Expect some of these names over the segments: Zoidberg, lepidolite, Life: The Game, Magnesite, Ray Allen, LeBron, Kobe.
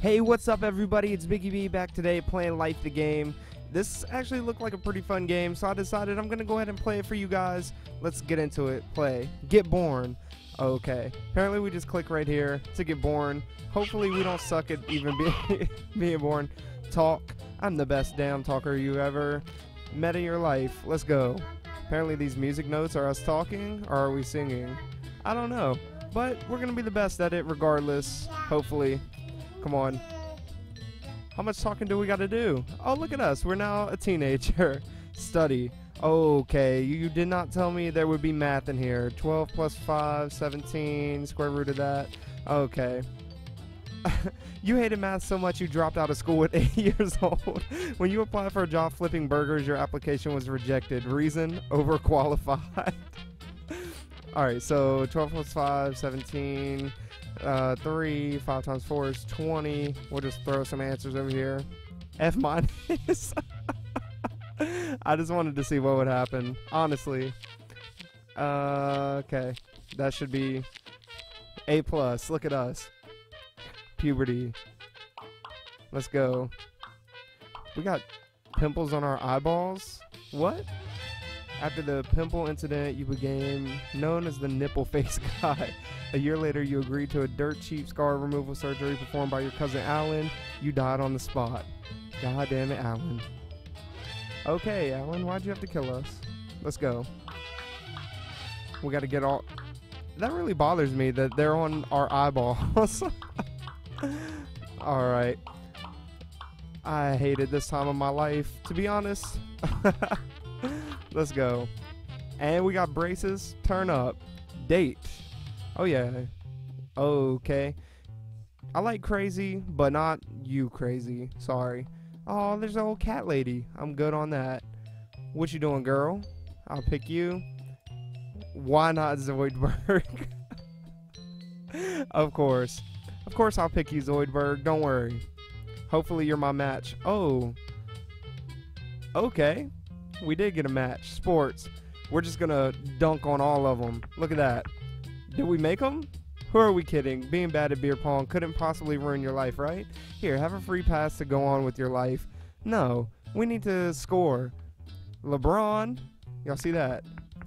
Hey, what's up everybody? It's Biggie B back today playing Life the Game. This actually looked like a pretty fun game, so I decided I'm gonna go ahead and play it for you guys. Let's get into it. Play. Get born. Okay. Apparently we just click right here to get born. Hopefully we don't suck at even being born. Talk. I'm the best damn talker you ever met in your life. Let's go. Apparently these music notes are us talking, or are we singing? I don't know. But we're gonna be the best at it regardless, hopefully. Come on. How much talking do we gotta do? Oh, look at us. We're now a teenager. Study. Okay, you did not tell me there would be math in here. 12 plus 5, 17, square root of that. Okay. You hated math so much you dropped out of school at 8 years old. When you applied for a job flipping burgers, your application was rejected. Reason? Overqualified. Alright, so 12 plus 5, 17, 3, 5 times 4 is 20. We'll just throw some answers over here. F minus. I just wanted to see what would happen, honestly. Okay, that should be A+. Look at us. Puberty. Let's go. We got pimples on our eyeballs? What? After the pimple incident, you became known as the nipple face guy. A year later, you agreed to a dirt cheap scar removal surgery performed by your cousin Allen. You died on the spot. God damn it, Allen. Okay, Allen, why'd you have to kill us? Let's go. We gotta get all... That really bothers me that they're on our eyeballs. Alright. I hated this time of my life, to be honest. Let's go. And we got braces. Turn up. Date. Oh, yeah. Okay. I like crazy, but not you crazy. Sorry. Oh, there's an old cat lady. I'm good on that. What you doing, girl? I'll pick you. Why not Zoidberg? Of course. Of course I'll pick you, Zoidberg. Don't worry. Hopefully you're my match. Oh. Okay. We did get a match. Sports. We're just gonna dunk on all of them. Look at that. Did we make them? Who are we kidding? Being bad at beer pong couldn't possibly ruin your life, right? Here, have a free pass to go on with your life. No, we need to score. LeBron. Y'all see that?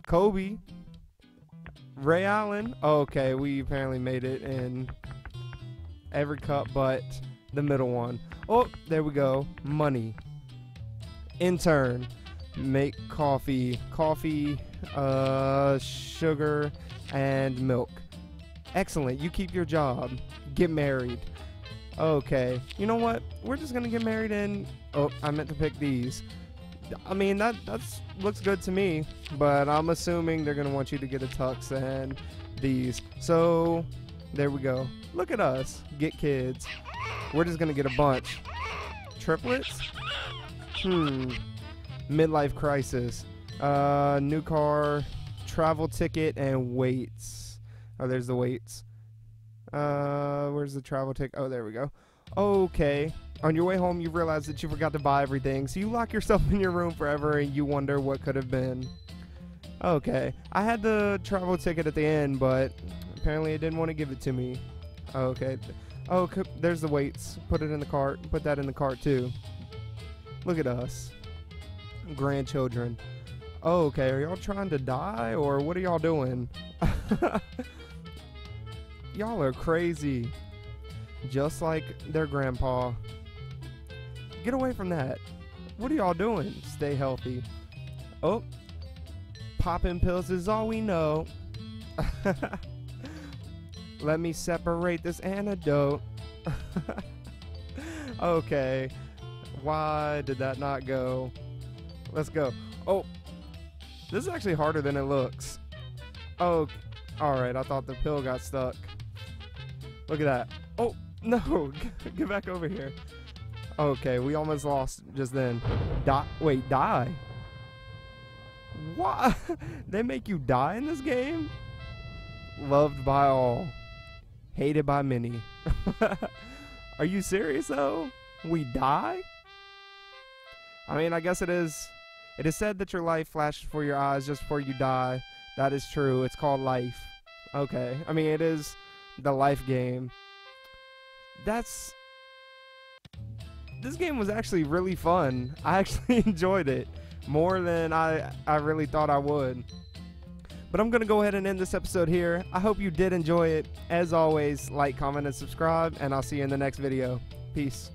Kobe. Ray Allen. Okay, we apparently made it in every cup but the middle one. Oh, there we go. Money. Intern. Make coffee, sugar, and milk. Excellent. You keep your job. Get married. Okay. You know what? We're just gonna get married and... Oh, I meant to pick these. I mean, that's looks good to me, but I'm assuming they're gonna want you to get a tux and these. So, there we go. Look at us. Get kids. We're just gonna get a bunch. Triplets? Midlife crisis, new car, travel ticket, and weights. Oh, there's the weights. Where's the travel ticket? Oh, there we go. Okay. On your way home, you realize that you forgot to buy everything, so you lock yourself in your room forever, and you wonder what could have been. Okay. I had the travel ticket at the end, but apparently it didn't want to give it to me. Okay. Oh, there's the weights. Put it in the cart. Put that in the cart, too. Look at us. Grandchildren. Oh, okay, are y'all trying to die or what are y'all doing? Y'all are crazy. Just like their grandpa. Get away from that. What are y'all doing? Stay healthy. Oh, popping pills is all we know. Let me separate this antidote. Okay, why did that not go? Let's go. Oh, this is actually harder than it looks. Oh, all right. I thought the pill got stuck. Look at that. Oh, no. Get back over here. Okay, we almost lost just then. Wait, die? What? They make you die in this game? Loved by all. Hated by many. Are you serious, though? We die? I mean, I guess it is. It is said that your life flashes before your eyes just before you die. That is true. It's called life. Okay. I mean, it is the life game. That's this game was actually really fun. I actually enjoyed it more than I really thought I would. But I'm going to go ahead and end this episode here. I hope you did enjoy it. As always, like, comment, and subscribe, and I'll see you in the next video. Peace.